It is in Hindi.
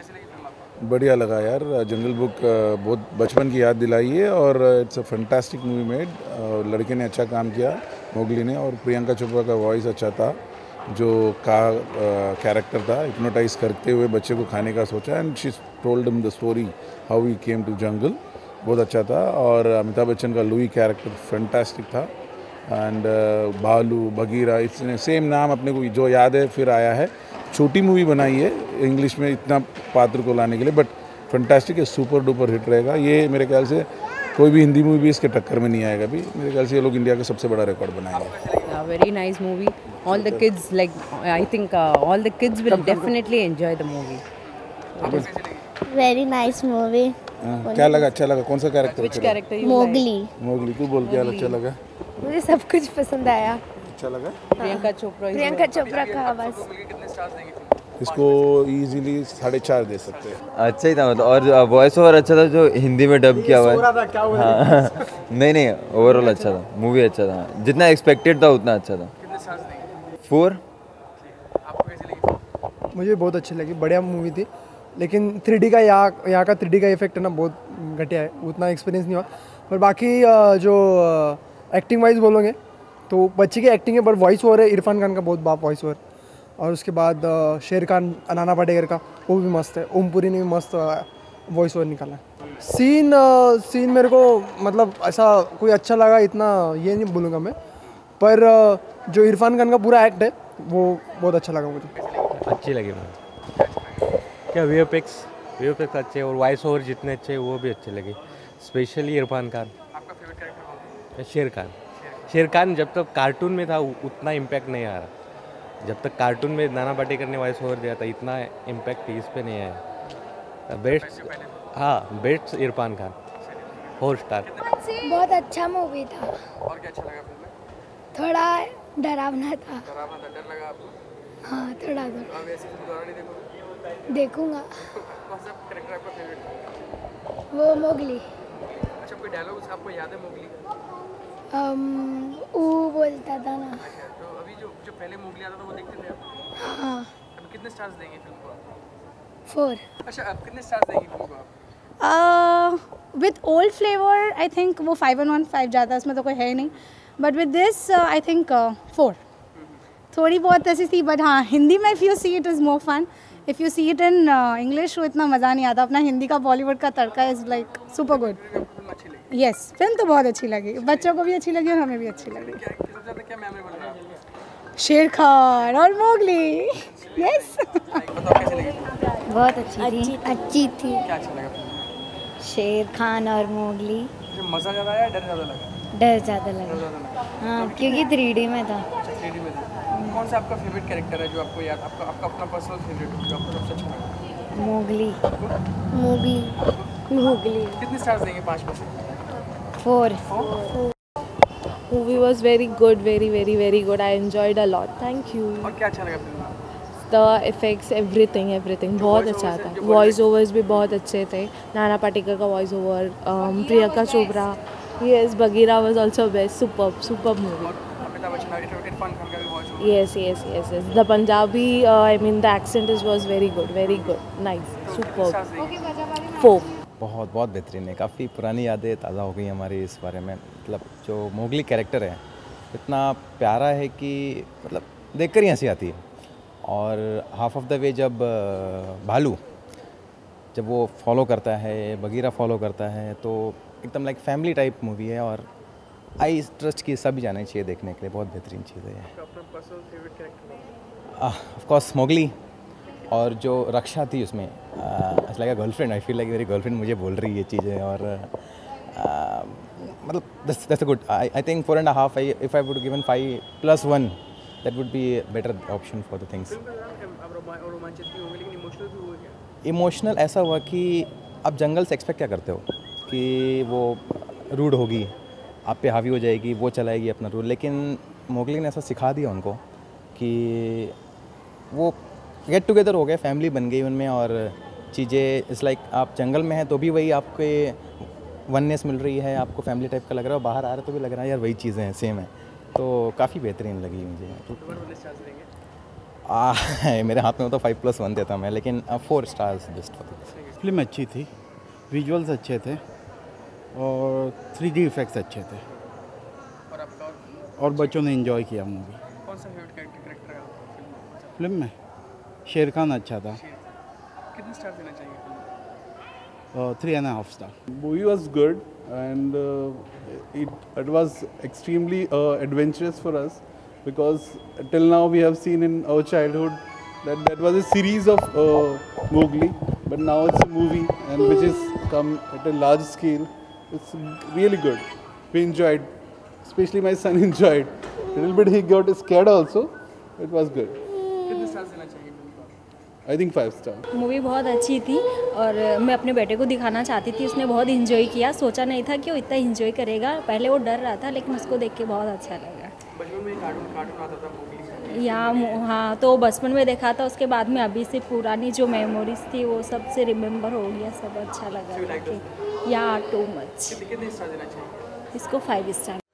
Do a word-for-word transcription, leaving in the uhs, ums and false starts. कैसे लगी फिल्म आपको? बढ़िया लगा यार, जंगल बुक बहुत बचपन की याद दिलाई है और it's a fantastic movie made. लड़के ने अच्छा काम किया मोगली ने, और प्रियंका चोपड़ा का वॉइस अच्छा था, जो का कैरेक्टर था हिप्नोटाइज करते हुए बच्चे को खाने का सोचा, and she told him the story how he came to jungle, बहुत अच्छा था। और अमिताभ बच्चन का लुई कैरेक्टर फैंटास्टिक था, एंड uh, भालू बगीरा इसने सेम नाम अपने को जो याद है फिर आया है। छोटी मूवी बनाई है इंग्लिश में इतना पात्र को लाने के लिए, बट फैंटास्टिक है, सुपर डुपर हिट रहेगा ये। मेरे ख्याल से कोई भी हिंदी मूवी भी इसके टक्कर में नहीं आएगा भी, मेरे ख्याल से ये लोग इंडिया का सबसे बड़ा रिकॉर्ड बनाएंगे। Very nice movie, all the kids like I think all the kids will definitely enjoy the movie. Very nice movie. क्या लगा? अच्छा लगा। कौन सा कैरेक्टर? मोगली। मोगली तू बोल क्या अच्छा लगा? मुझे सब कुछ पसंद आया। अच्छा लगा। प्रियंका चोपड़ा प्रियंका चोपड़ा का आवाज। इसको इजीली साढ़े चार दे सकते हैं। अच्छा ही था मतलब, और वॉइस ओवर अच्छा था जो हिंदी में डब किया हुआ है। नहीं नहीं ओवरऑल अच्छा था मूवी, अच्छा था जितना एक्सपेक्टेड था उतना अच्छा था। फोर। मुझे बहुत अच्छी लगी, बढ़िया मूवी थी, लेकिन थ्री डी का यहाँ यहाँ का थ्री डी का इफेक्ट ना बहुत घटिया है, उतना एक्सपीरियंस नहीं हुआ। पर बाकी जो एक्टिंग वाइज बोलोगे तो बच्चे की एक्टिंग है, पर वॉइस ओवर है इरफान खान का बहुत बाप वॉइस ओवर, और उसके बाद शेर खान नाना पाटेकर का वो भी मस्त है, ओम पुरी ने भी मस्त वॉइस ओवर निकाला। सीन सीन मेरे को मतलब ऐसा कोई अच्छा लगा इतना ये नहीं बोलूँगा मैं, पर जो इरफान खान का पूरा एक्ट है वो बहुत अच्छा लगा मुझे। अच्छी लगी क्या? V F X V F X अच्छे, और वॉइस ओवर जितने अच्छे वो भी अच्छे लगे, स्पेशली इरफान खान। आपका फेवरेट कैरेक्टर? शेर खान। शेर खान जब तक कार्टून में था उतना इम्पैक्ट नहीं आ रहा, जब तक कार्टून में नाना पाटेकर ने वॉइस ओवर दिया था इतना इम्पैक्ट इस पर नहीं आया। बेस्ट, हाँ best Irrfan Khan, four star. बहुत अच्छा मूवी था। और क्या अच्छा लगा? थोड़ा डरावना था। डर लगा आपको? हाँ थोड़ा थोड़ा देखूंगा। कौन सा कैरेक्टर आपका फेवरेट? वो मोगली। अच्छा कोई डायलॉग आपको याद है मोगली? अम्म वो बोलता था ना। अच्छा तो अभी जो जो पहले मोगली आता था वो देखते थे आप? हाँ। अब कितने स्टार्स देंगे फिल्म को आप? फोर। अच्छा अब कितने स्टार्स देंगे फिल्म को आप? With old flavour I think वो फाइव एंड वन फाइव जाता है, इसमें तो कोई है ही नहीं, but with this I think four. थोड़ी बहुत ऐसी थी, बट हाँ हिंदी में if you see it is more fun, if you see it in English वो इतना मज़ा नहीं आता। अपना हिंदी का बॉलीवुड का तड़का is like super good. Yes film तो बहुत अच्छी लगी, बच्चों को भी अच्छी लगी और हमें भी अच्छी लगी। शेर खान और मोगली। यस बहुत अच्छी थी। अच्छी थी। शेर खान और मोगली। मज़ा ज़्यादा आया, डर ज़्यादा लगा? डर ज़्यादा लगा हाँ, क्योंकि थ्री डी में था। कौन सा आपका फेवरेट कैरेक्टर है जो आपको याद, आपका आपका अपना पर्सनल फेवरेट हो जो आपको सबसे अच्छा लगा? मोगली। Mowgli Mowgli. कितने स्टार्स देंगे पाँच में से? Four. Movie was very good, very very very good, I enjoyed a lot, thank you. और क्या अच्छा लगा फिल्म में? द इफेक्ट्स, एवरीथिंग एवरीथिंग बहुत अच्छा था। वॉइस ओवर्स भी बहुत अच्छे थे, नाना पाटेकर का voice over, Priyanka Chopra, yes Bagheera was also best, superb superb movie. Yes, yes, yes, yes. The Punjabi, uh, I mean, the accent is was very good, very good, nice, superb. Four. बहुत बहुत बेहतरीन है, काफ़ी पुरानी यादें ताज़ा हो गई हमारी इस बारे में। मतलब जो मोगली कैरेक्टर है इतना प्यारा है कि मतलब देखकर ही हंसी आती है। और हाफ ऑफ द वे जब भालू जब वो फॉलो करता है, बगीरा फॉलो करता है, तो एकदम लाइक फैमिली टाइप मूवी है, और आई ट्रस्ट की सभी जाना चाहिए देखने के लिए, बहुत बेहतरीन चीज़ है। अपना personal favourite character? Of course Mowgli, और जो रक्षा थी उसमें like a girlfriend, I feel like मेरी गर्लफ्रेंड मुझे बोल रही है ये चीज़ें, और uh, मतलब that's that's good. I I think four and half, I if I would given five plus one that would be better option for the things. Emotional ऐसा हुआ कि आप जंगल से एक्सपेक्ट क्या करते हो कि वो रूड होगी, आप पे हावी हो जाएगी, वो चलाएगी अपना रूल, लेकिन मोगली ने ऐसा सिखा दिया उनको कि वो गेट टुगेदर हो गए, फैमिली बन गई उनमें, और चीज़ें इस लाइक आप जंगल में हैं तो भी वही आपके वननेस मिल रही है, आपको फैमिली टाइप का लग रहा है, बाहर आ रहे तो भी लग रहा है यार वही चीज़ें हैं सेम है, तो काफ़ी बेहतरीन लगी मुझे। आ, मेरे हाथ में तो फाइव प्लस वन देता मैं, लेकिन फोर स्टार्स बेस्ट होते। फिल्म अच्छी थी, विजुअल्स अच्छे थे और थ्री डी इफेक्ट्स अच्छे थे और बच्चों ने एंजॉय किया मूवी। कौन सा फेवरेट कैरेक्टर है आपका फिल्म में? शेर खान अच्छा था। कितने स्टार देना चाहिए film? Three and half star. Movie was good and it it was extremely adventurous for us because till now we have seen in our childhood that that was a series of uh, Mowgli, but now it's a movie and which is come at a large scale. It's really good. We enjoyed, especially my son enjoyed. A little bit he got scared also. It was good. कितने stars देना चाहिए तुमको? I think five stars. Movie बहुत अच्छी थी और मैं अपने बेटे को दिखाना चाहती थी। उसने बहुत enjoy किया। सोचा नहीं था कि वो इतना enjoy करेगा। पहले वो डर रहा था, लेकिन उसको देख के बहुत अच्छा लगा। बचपन में कार्टून कार्टून आता था मूवी या हाँ, तो बचपन में देखा था। उसके बाद में अभी से पुरानी जो मेमोरीज थी वो सब से रिमेम्बर हो गया। सब अच्छा लगा। Yeah too much. इसको फाइव स्टार।